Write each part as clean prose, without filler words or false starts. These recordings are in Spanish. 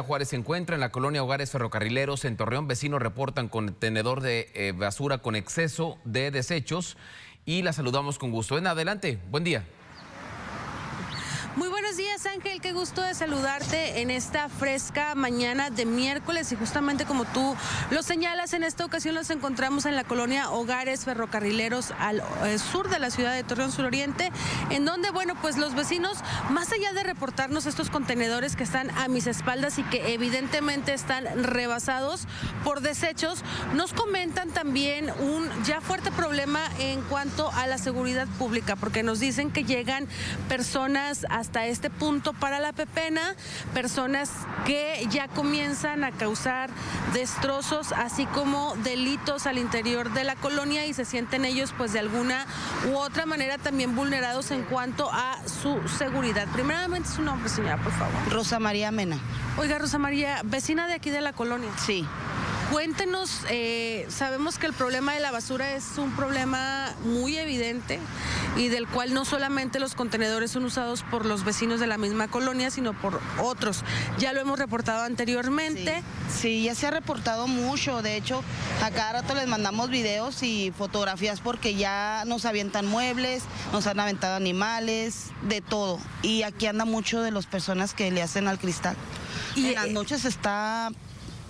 Juárez se encuentra en la colonia Hogares Ferrocarrileros en Torreón. Vecinos reportan contenedor de basura con exceso de desechos y la saludamos con gusto. Ven, adelante, buen día. Muy buenos días, Ángel, qué gusto de saludarte en esta fresca mañana de miércoles y justamente como tú lo señalas, en esta ocasión nos encontramos en la colonia Hogares Ferrocarrileros al sur de la ciudad de Torreón Suroriente, en donde, bueno, pues los vecinos, más allá de reportarnos estos contenedores que están a mis espaldas y que evidentemente están rebasados por desechos, nos comentan también un ya fuerte problema en cuanto a la seguridad pública, porque nos dicen que llegan personas a hasta este punto para la pepena, personas que ya comienzan a causar destrozos, así como delitos al interior de la colonia y se sienten ellos pues de alguna u otra manera también vulnerados en cuanto a su seguridad. Primeramente su nombre, señora, por favor. Rosa María Mena. Oiga, Rosa María, vecina de aquí de la colonia. Sí. Cuéntenos, sabemos que el problema de la basura es un problema muy evidente y del cual no solamente los contenedores son usados por los vecinos de la misma colonia, sino por otros. Ya lo hemos reportado anteriormente. Sí, ya se ha reportado mucho. De hecho, a cada rato les mandamos videos y fotografías porque ya nos avientan muebles, nos han aventado animales, de todo. Y aquí anda mucho de las personas que le hacen al cristal. Y en las noches está...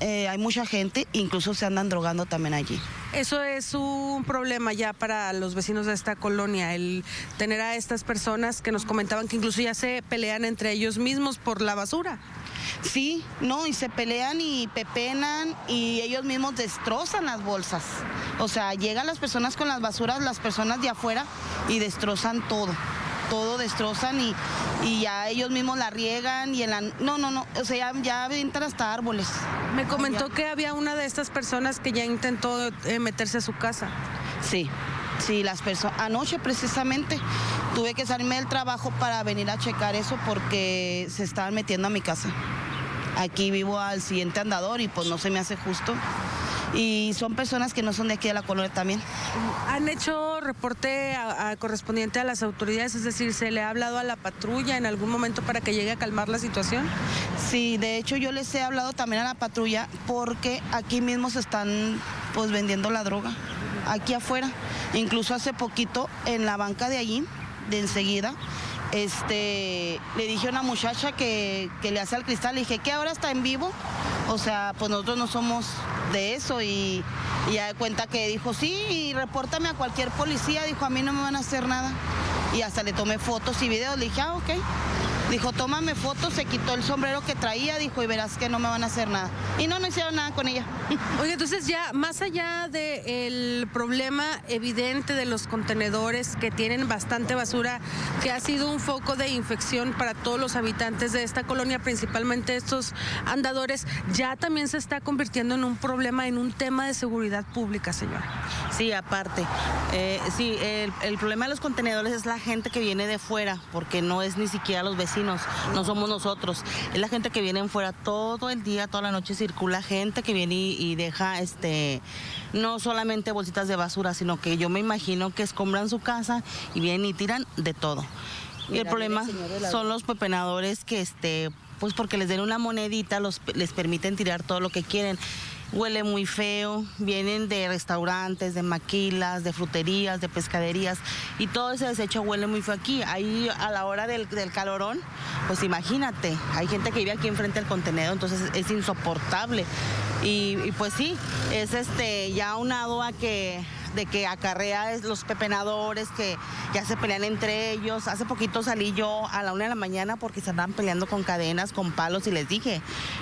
hay mucha gente, incluso se andan drogando también allí. Eso es un problema ya para los vecinos de esta colonia, el tener a estas personas que nos comentaban que incluso ya se pelean entre ellos mismos por la basura. Sí, no, y se pelean y pepenan y ellos mismos destrozan las bolsas. O sea, llegan las personas con las basuras, las personas de afuera y destrozan todo. Todo destrozan y ya ellos mismos la riegan y en la... No, o sea, ya aventan hasta árboles. Me comentó que había una de estas personas que ya intentó meterse a su casa. Sí, las personas... Anoche precisamente tuve que salirme del trabajo para venir a checar eso porque se estaban metiendo a mi casa. Aquí vivo al siguiente andador y pues no se me hace justo. Y son personas que no son de aquí de la colonia también. ¿Han hecho reporte correspondiente a las autoridades? Es decir, ¿se le ha hablado a la patrulla en algún momento para que llegue a calmar la situación? Sí, de hecho yo les he hablado también a la patrulla porque aquí mismo se están pues vendiendo la droga, aquí afuera. Incluso hace poquito en la banca de allí, de enseguida, le dije a una muchacha que le hace al cristal, le dije que ahora está en vivo. O sea, pues nosotros no somos de eso y ya de cuenta que dijo, sí, y repórtame a cualquier policía, dijo, a mí no me van a hacer nada. Y hasta le tomé fotos y videos, le dije, ah, ok. Dijo, tómame fotos, se quitó el sombrero que traía, dijo, y verás que no me van a hacer nada. Y no hicieron nada con ella. Oye, entonces ya, más allá del problema evidente de los contenedores que tienen bastante basura, que ha sido un foco de infección para todos los habitantes de esta colonia, principalmente estos andadores, ya también se está convirtiendo en un problema, en un tema de seguridad pública, señora. Sí, aparte. Sí, el problema de los contenedores es la gente que viene de fuera, porque no es ni siquiera los vecinos. No somos nosotros, es la gente que viene fuera todo el día, toda la noche circula gente que viene y deja no solamente bolsitas de basura, sino que yo me imagino que escombran su casa y vienen y tiran de todo. Y el problema son los pepenadores que pues porque les den una monedita les permiten tirar todo lo que quieren. Huele muy feo, vienen de restaurantes, de maquilas, de fruterías, de pescaderías y todo ese desecho huele muy feo aquí. Ahí a la hora del calorón, pues imagínate, hay gente que vive aquí enfrente del contenedor, entonces es insoportable. Y pues sí, es ya aunado a que acarrea los pepenadores que ya se pelean entre ellos. Hace poquito salí yo a la 1 de la mañana porque se andaban peleando con cadenas, con palos y les dije,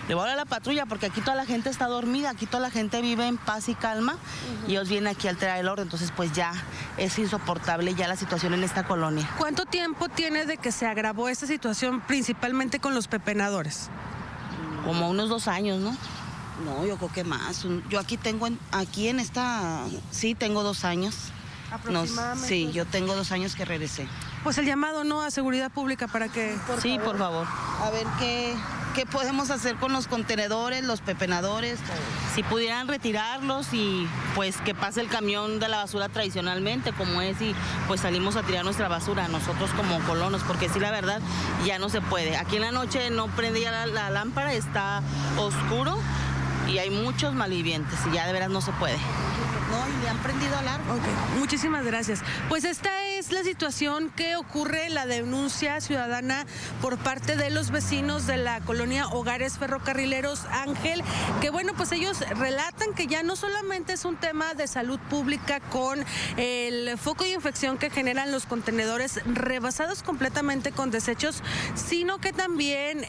le voy a hablar a la patrulla porque aquí toda la gente está dormida, aquí toda la gente vive en paz y calma y ellos vienen aquí a alterar el orden, entonces pues ya es insoportable ya la situación en esta colonia. ¿Cuánto tiempo tiene de que se agravó esta situación principalmente con los pepenadores? Como unos 2 años, ¿no? No, yo creo que más. Yo aquí tengo, sí, tengo 2 años. Aproximadamente. No, sí, yo tengo 2 años que regresé. Pues el llamado, ¿no?, a seguridad pública para que... Sí, por favor. A ver qué... qué podemos hacer con los contenedores, los pepenadores. Si pudieran retirarlos y pues que pase el camión de la basura tradicionalmente como es, y pues salimos a tirar nuestra basura nosotros como colonos, porque sí, la verdad ya no se puede. Aquí en la noche no prendía la lámpara, está oscuro y hay muchos malvivientes y ya de veras no se puede. No, y le han prendido alarma. Okay. Muchísimas gracias. Pues esta es la situación que ocurre, la denuncia ciudadana por parte de los vecinos de la colonia Hogares Ferrocarrileros, Ángel, que bueno, pues ellos relatan que ya no solamente es un tema de salud pública con el foco de infección que generan los contenedores rebasados completamente con desechos, sino que también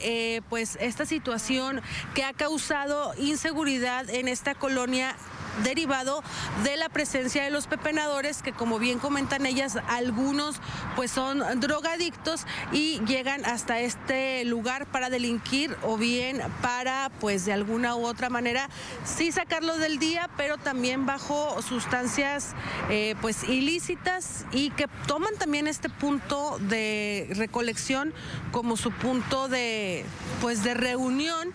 pues esta situación que ha causado inseguridad en esta colonia derivado de la presencia de los pepenadores, que como bien comentan ellas, algunos pues son drogadictos y llegan hasta este lugar para delinquir o bien para pues de alguna u otra manera sí sacarlo del día, pero también bajo sustancias pues ilícitas, y que toman también este punto de recolección como su punto de pues de reunión,